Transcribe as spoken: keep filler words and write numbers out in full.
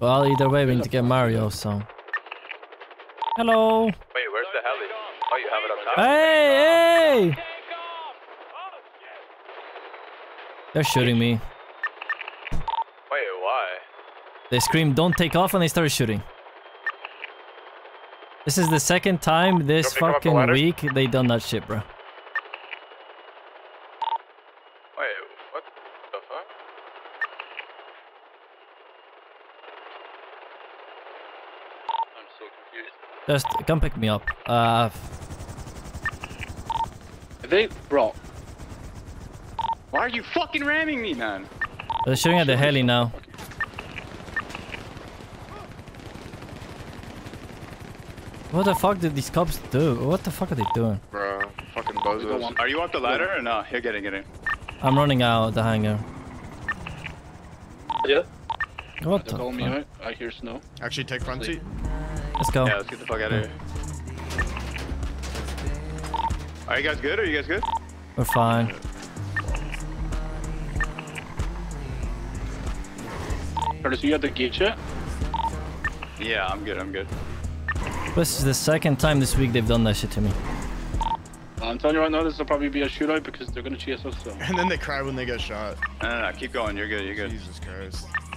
Well, either way, we need to get Mario, so... Hello! Wait, where's the heli? Oh, you have it up top? Hey, hey! They're shooting me. Wait, why? They screamed, don't take off, and they started shooting. This is the second time this fucking week they done that shit, bro. Wait, what the fuck? I'm so confused. Just come pick me up. Uh. They, bro. Why are you fucking ramming me, man? They're shooting at the heli now. What the fuck did these cops do? What the fuck are they doing? Bro, fucking buzzers. Are you up the ladder or no? Here, get in, get in. I'm running out of the hangar. Yeah. What the fuck? Me right? I hear snow. Actually, take front seat. Let's go. Yeah, let's get the fuck out of here. Are you guys good? Are you guys good? We're fine. Curtis, you got the gauge yet? Yeah, I'm good, I'm good. This is the second time this week they've done that shit to me. I'm telling you right now, this will probably be a shootout because they're gonna chase us. So. And then they cry when they get shot. No, no, no, keep going. You're good. You're good. Jesus Christ.